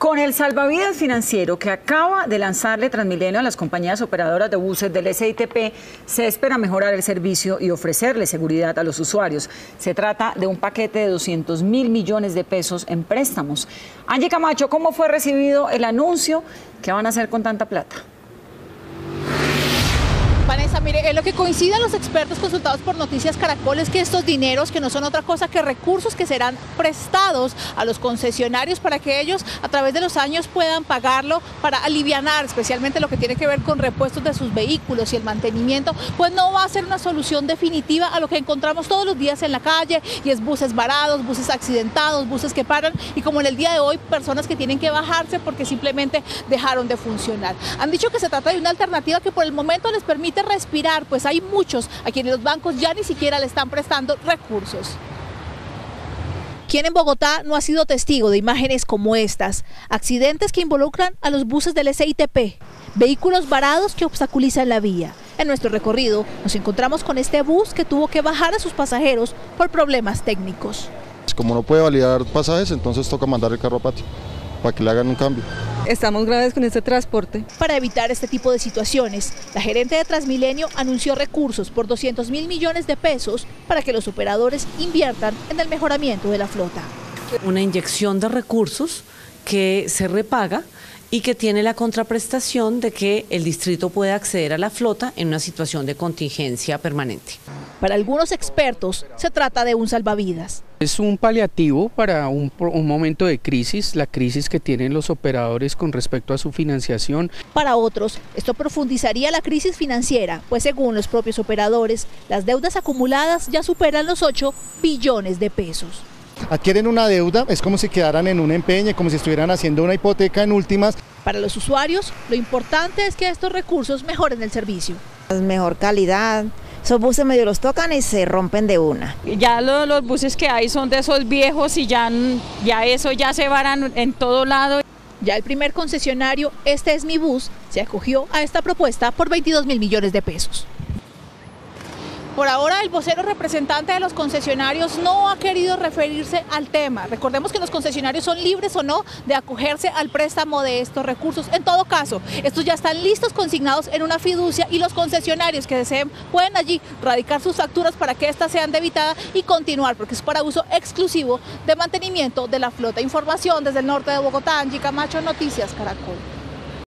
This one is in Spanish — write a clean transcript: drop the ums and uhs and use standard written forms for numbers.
Con el salvavidas financiero que acaba de lanzarle Transmilenio a las compañías operadoras de buses del SITP, se espera mejorar el servicio y ofrecerle seguridad a los usuarios. Se trata de un paquete de 200.000 millones de pesos en préstamos. Ángel Camacho, ¿cómo fue recibido el anuncio? ¿Qué van a hacer con tanta plata? Vanessa, mire, en lo que coinciden los expertos consultados por Noticias Caracol es que estos dineros, que no son otra cosa que recursos que serán prestados a los concesionarios para que ellos a través de los años puedan pagarlo para alivianar especialmente lo que tiene que ver con repuestos de sus vehículos y el mantenimiento, pues no va a ser una solución definitiva a lo que encontramos todos los días en la calle, y es buses varados, buses accidentados, buses que paran y, como en el día de hoy, personas que tienen que bajarse porque simplemente dejaron de funcionar. Han dicho que se trata de una alternativa que por el momento les permite respirar, pues hay muchos a quienes los bancos ya ni siquiera le están prestando recursos. ¿Quién en Bogotá no ha sido testigo de imágenes como estas? Accidentes que involucran a los buses del SITP, vehículos varados que obstaculizan la vía. En nuestro recorrido nos encontramos con este bus que tuvo que bajar a sus pasajeros por problemas técnicos. Como no puede validar pasajes, entonces toca mandar el carro a patio para que le hagan un cambio. Estamos graves con este transporte. Para evitar este tipo de situaciones, la gerente de Transmilenio anunció recursos por 200.000 millones de pesos para que los operadores inviertan en el mejoramiento de la flota. Una inyección de recursos que se repaga y que tiene la contraprestación de que el distrito pueda acceder a la flota en una situación de contingencia permanente. Para algunos expertos, se trata de un salvavidas. Es un paliativo para un momento de crisis, la crisis que tienen los operadores con respecto a su financiación. Para otros, esto profundizaría la crisis financiera, pues según los propios operadores, las deudas acumuladas ya superan los 8 billones de pesos. Adquieren una deuda, es como si quedaran en un empeño, como si estuvieran haciendo una hipoteca en últimas. Para los usuarios, lo importante es que estos recursos mejoren el servicio. Mejor calidad, esos buses medio los tocan y se rompen de una. Ya los buses que hay son de esos viejos y ya eso ya se varan en todo lado. Ya el primer concesionario, Este es mi Bus, se acogió a esta propuesta por 22.000 millones de pesos. Por ahora, el vocero representante de los concesionarios no ha querido referirse al tema. Recordemos que los concesionarios son libres o no de acogerse al préstamo de estos recursos. En todo caso, estos ya están listos, consignados en una fiducia, y los concesionarios que deseen pueden allí radicar sus facturas para que éstas sean debitadas y continuar, porque es para uso exclusivo de mantenimiento de la flota. Información desde el norte de Bogotá, Angie Camacho, Noticias Caracol.